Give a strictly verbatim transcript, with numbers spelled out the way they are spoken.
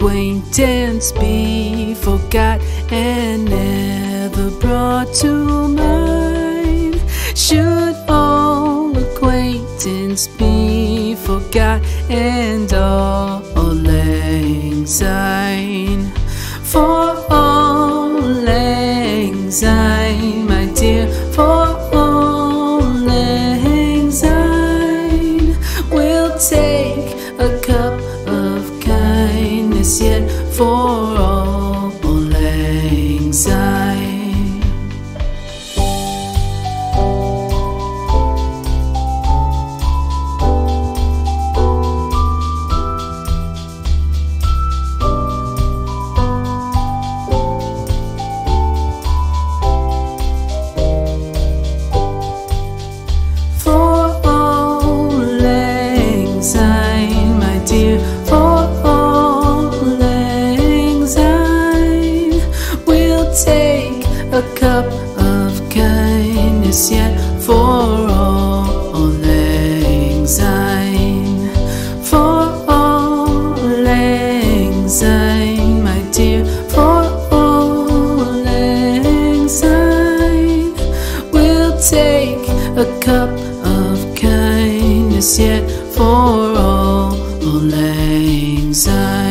acquaintance be forgot and never brought to mind? Should all acquaintance be forgot and all Auld Lang Syne? For Auld Lang Syne, my dear, for Auld Lang Syne. We'll take a cup of kindness yet for Auld Lang Syne. Take a cup of kindness yet for Auld Lang Syne. For Auld Lang Syne, my dear, for Auld Lang Syne. We'll take a cup of kindness yet for Auld Lang Syne.